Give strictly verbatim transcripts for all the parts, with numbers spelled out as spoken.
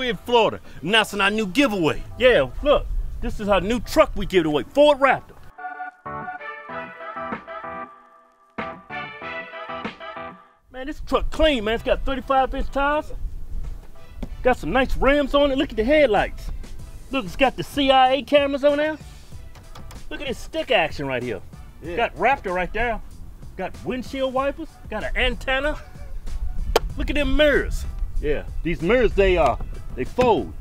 We're in Florida, announcing our new giveaway. Yeah, look, this is our new truck we give away, Ford Raptor. Man, this truck clean, man. It's got thirty-five inch tires. Got some nice rims on it. Look at the headlights. Look, it's got the C I A cameras on there. Look at this stick action right here. Yeah. Got Raptor right there. Got windshield wipers. Got an antenna. Look at them mirrors. Yeah, these mirrors, they uh, they fold.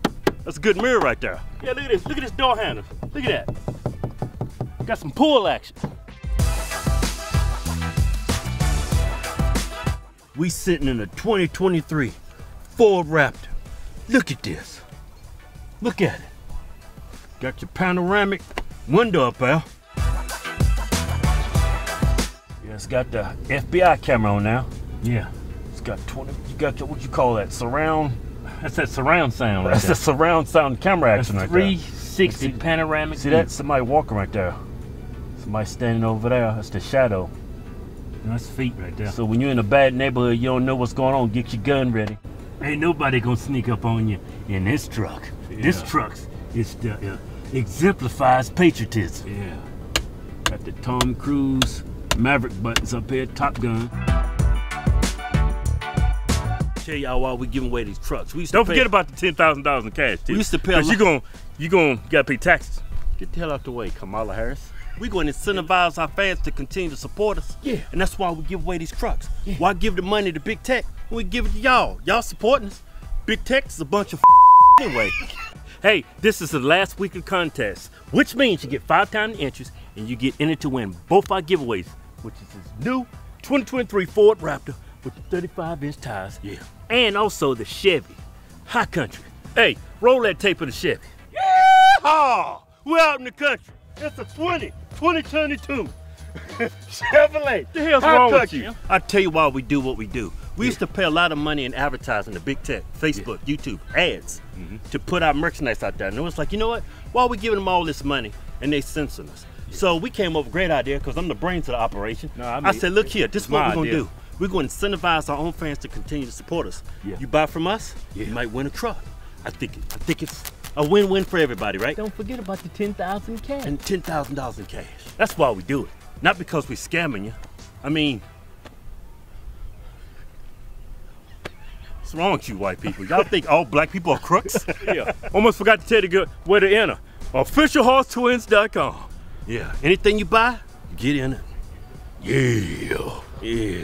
That's a good mirror right there. Yeah, look at this. Look at this door handle. Look at that. Got some pull action. We sitting in a twenty twenty-three Ford Raptor. Look at this. Look at it. Got your panoramic window up there. Yeah, it's got the F B I camera on now. Yeah. It's got twenty, you got your, what you call that, surround? That's that surround sound right That's there. The surround sound camera action that's right there. three sixty panoramic. See that? Somebody walking right there. Somebody standing over there. That's the shadow. Nice feet right there. So when you're in a bad neighborhood, you don't know what's going on, get your gun ready. Ain't nobody gonna sneak up on you in this truck. Yeah. This truck is the, uh, exemplifies patriotism. Yeah. Got the Tom Cruise Maverick buttons up here, Top Gun. Tell y'all why we giving away these trucks. We used don't to forget pay, about the ten thousand dollars in cash, too. We used to pay a lot. You gonna, you gonna, gotta pay taxes. Get the hell out the way, Kamala Harris. We're going to incentivize our fans to continue to support us. Yeah. And that's why we give away these trucks. Yeah. Why give the money to Big Tech? We give it to y'all. Y'all supporting us. Big Tech's a bunch of anyway. Hey, this is the last week of contest, which means you get five times the entries and you get entered to win both our giveaways, which is this new twenty twenty-three Ford Raptor with the thirty-five inch tires. Yeah. And also the Chevy. High country. Hey, roll that tape of the Chevy. Yeehaw! We're out in the country. It's a twenty twenty-two Chevrolet. The hell's wrong with you? I'll tell you why we do what we do. We yeah. used to pay a lot of money in advertising to Big Tech, Facebook, yeah. YouTube, ads, mm-hmm. to put our merchandise out there. And it was like, you know what? Why are we giving them all this money and they censoring us? Yeah. So we came up with a great idea, because I'm the brains of the operation. No, I, mean, I said, look here, this is what we're going to do. We're going to incentivize our own fans to continue to support us. Yeah. You buy from us, yeah. you might win a truck. I think, I think it's... a win-win for everybody, right? Don't forget about the ten thousand cash. And ten thousand dollars in cash. That's why we do it. Not because we're scamming you. I mean, what's wrong with you white people? Y'all think all black people are crooks? Yeah. Almost forgot to tell you where to enter. Official Horse Twins dot com. Yeah. Anything you buy, you get in it. Yeah. Yeah.